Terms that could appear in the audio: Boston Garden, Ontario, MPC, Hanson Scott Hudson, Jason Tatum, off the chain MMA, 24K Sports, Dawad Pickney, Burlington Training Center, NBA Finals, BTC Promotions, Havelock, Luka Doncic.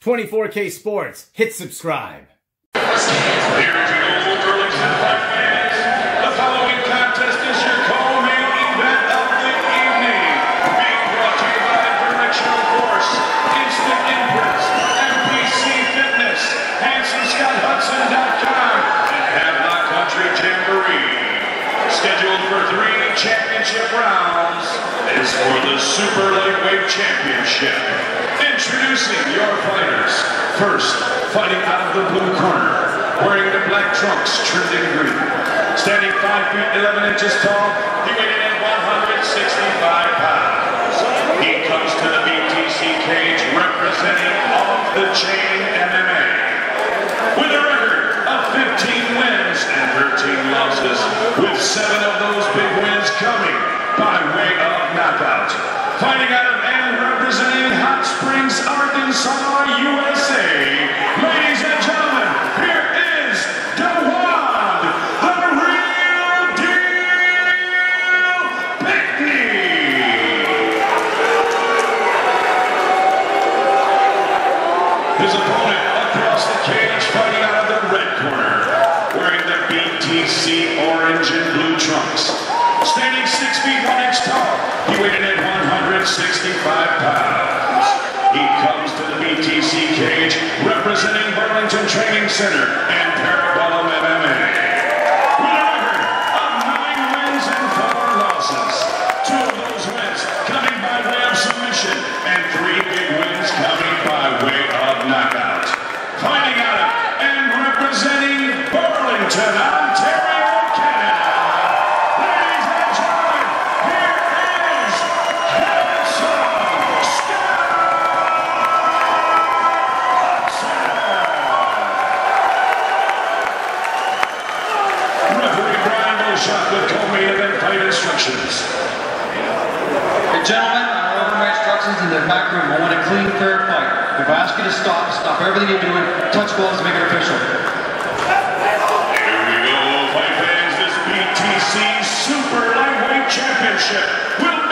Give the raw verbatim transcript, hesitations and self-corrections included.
twenty-four K Sports. Hit subscribe. Here is the oval Burlington Black Fans. The following contest is your co-main event of the evening. Being brought to you by Directional Force, Instant Inputs, M P C Fitness, Hanson Scott Hudson dot com, and Havelock Country Jamboree. Scheduled for three championship rounds is for the Super Lightweight Championship. Introducing your fighters. First, fighting out of the blue corner, wearing the black trunks trimmed in green. Standing five feet eleven inches tall, he weighed in at one hundred sixty-five pounds. He comes to the B T C cage representing Off the Chain M M A. With a record of fifteen wins and thirteen losses, with seven of those big wins coming by way of knockout. Fighting out of representing Hot Springs, Arkansas, U S A. Ladies and gentlemen, here is Dawad, the Real Deal Pickney. His opponent across the cage, fighting out of the red corner, wearing the B T C orange and blue trunks. Standing six feet one inch tall, he weighed in at one hundred sixty-five pounds. He comes to the B T C cage representing Burlington Training Center and Parabellum M M A. With a record of nine wins and four losses, two of those wins coming by way of submission and three big wins coming by way of knockout. Fighting out of and representing Burlington, Ontario. Hey, gentlemen, I'll order my instructions in the back room. I want a clean, fair fight. If I ask you to stop, stop everything you're doing, touch gloves, make it official. Here we go, fight fans. This B T C Super Lightweight Championship will